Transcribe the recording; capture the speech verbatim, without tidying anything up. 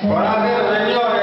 Para hacer señores.